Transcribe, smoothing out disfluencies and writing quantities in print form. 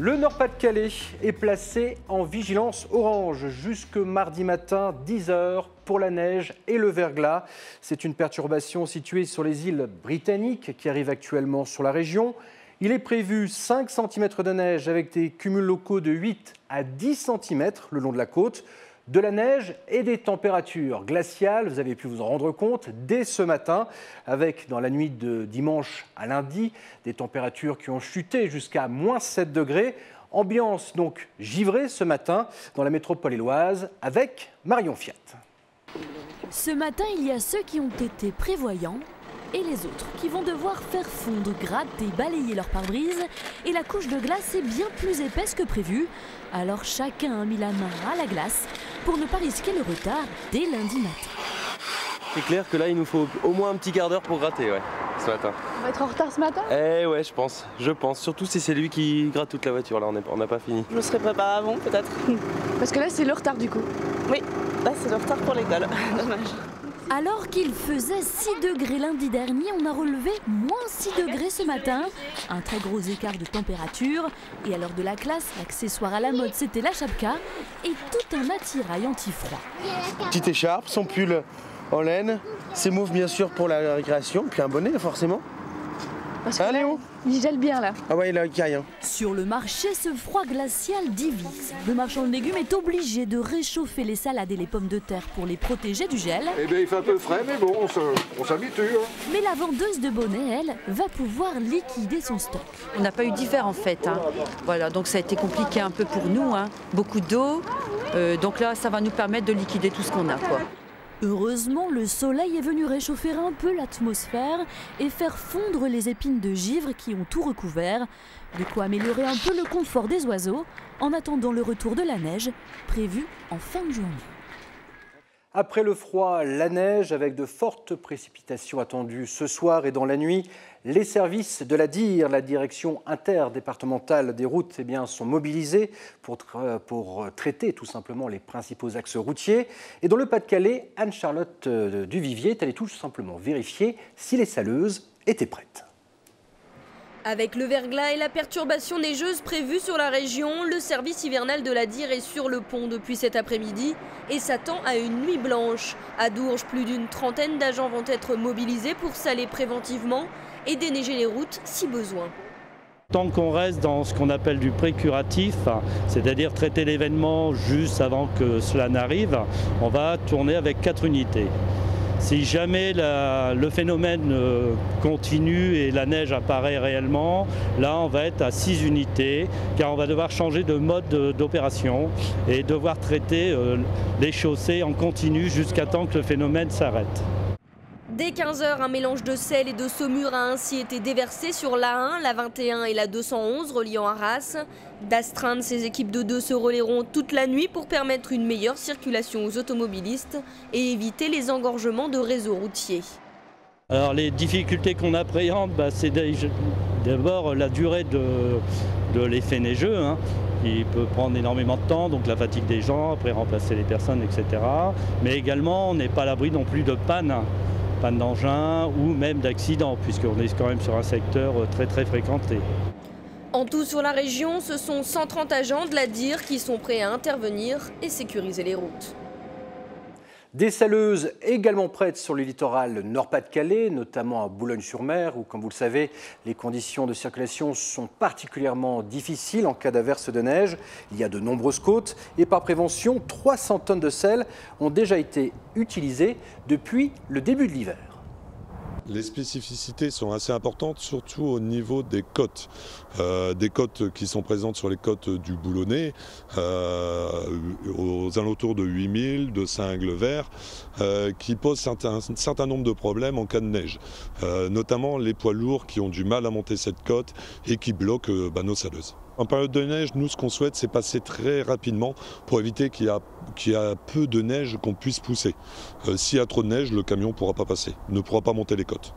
Le Nord Pas de Calais est placé en vigilance orange jusque mardi matin 10 h pour la neige et le verglas. C'est une perturbation située sur les îles britanniques qui arrive actuellement sur la région. Il est prévu 5 cm de neige avec des cumuls locaux de 8 à 10 cm le long de la côte. De la neige et des températures glaciales, vous avez pu vous en rendre compte dès ce matin, avec dans la nuit de dimanche à lundi, des températures qui ont chuté jusqu'à -7 degrés. Ambiance donc givrée ce matin dans la métropole illoise avec Marion Fiat. Ce matin, il y a ceux qui ont été prévoyants et les autres qui vont devoir faire fondre, gratter, balayer leur pare-brise. Et la couche de glace est bien plus épaisse que prévu. Alors chacun a mis la main à la glace pour ne pas risquer le retard dès lundi matin. C'est clair que là, il nous faut au moins un petit quart d'heure pour gratter, ouais, ce matin. On va être en retard ce matin? Eh ouais, je pense. Surtout si c'est lui qui gratte toute la voiture, là, on n'a pas fini. Je me serais préparé avant, peut-être. Parce que là, c'est le retard, du coup. Oui, là, c'est le retard pour l'école, dommage. Alors qu'il faisait 6 degrés lundi dernier, on a relevé -6 degrés ce matin. Un très gros écart de température. Et à l'heure de la classe, l'accessoire à la mode, c'était la chapka et tout un attirail anti-froid. Petite écharpe, son pull en laine, ses mouves bien sûr pour la récréation, puis un bonnet forcément. Parce que là, il gèle bien là. Ah ouais, il a caille. Hein. Sur le marché, ce froid glacial divise. Le marchand de légumes est obligé de réchauffer les salades et les pommes de terre pour les protéger du gel. Eh bien, il fait un peu frais, mais bon, on s'habitue. Hein. Mais la vendeuse de bonnets, elle, va pouvoir liquider son stock. On n'a pas eu d'hiver en fait. Hein. Voilà, donc ça a été compliqué un peu pour nous. Hein. Beaucoup d'eau. Donc là, ça va nous permettre de liquider tout ce qu'on a, quoi. Heureusement, le soleil est venu réchauffer un peu l'atmosphère et faire fondre les épines de givre qui ont tout recouvert. De quoi améliorer un peu le confort des oiseaux en attendant le retour de la neige, prévu en fin de journée. Après le froid, la neige avec de fortes précipitations attendues ce soir et dans la nuit. Les services de la DIR, la direction interdépartementale des routes, eh bien, sont mobilisés pour traiter tout simplement les principaux axes routiers. Et dans le Pas-de-Calais, Anne-Charlotte Du Vivier est allée tout simplement vérifier si les saleuses étaient prêtes. Avec le verglas et la perturbation neigeuse prévue sur la région, le service hivernal de la DIR est sur le pont depuis cet après-midi et s'attend à une nuit blanche. À Dourges, plus d'une trentaine d'agents vont être mobilisés pour saler préventivement et déneiger les routes si besoin. Tant qu'on reste dans ce qu'on appelle du pré-curatif, c'est-à-dire traiter l'événement juste avant que cela n'arrive, on va tourner avec 4 unités. Si jamais le phénomène continue et la neige apparaît réellement, là on va être à 6 unités car on va devoir changer de mode d'opération et devoir traiter les chaussées en continu jusqu'à temps que le phénomène s'arrête. Dès 15 h, un mélange de sel et de saumure a ainsi été déversé sur l'A1, la 21 et la 211 reliant Arras. D'astreinte, ces équipes de 2 se relaieront toute la nuit pour permettre une meilleure circulation aux automobilistes et éviter les engorgements de réseaux routiers. Alors les difficultés qu'on appréhende, c'est d'abord la durée de l'effet neigeux. Hein. Il peut prendre énormément de temps, donc la fatigue des gens, après remplacer les personnes, etc. Mais également, on n'est pas à l'abri non plus de panne d'engin ou même d'accident, puisqu'on est quand même sur un secteur très fréquenté. En tout, sur la région, ce sont 130 agents de la DIR qui sont prêts à intervenir et sécuriser les routes. Des saleuses également prêtes sur le littoral Nord-Pas-de-Calais, notamment à Boulogne-sur-Mer, où, comme vous le savez, les conditions de circulation sont particulièrement difficiles en cas d'averse de neige. Il y a de nombreuses côtes et par prévention, 300 tonnes de sel ont déjà été utilisées depuis le début de l'hiver. Les spécificités sont assez importantes, surtout au niveau des côtes. Des côtes qui sont présentes sur les côtes du Boulonnais, aux alentours de 8000, de Saint-Aigle-Vert, qui posent un certain nombre de problèmes en cas de neige. Notamment les poids lourds qui ont du mal à monter cette côte et qui bloquent nos saleuses. En période de neige, nous, ce qu'on souhaite, c'est passer très rapidement pour éviter qu'il y a peu de neige qu'on puisse pousser. S'il y a trop de neige, le camion ne pourra pas passer, ne pourra pas monter les côtes.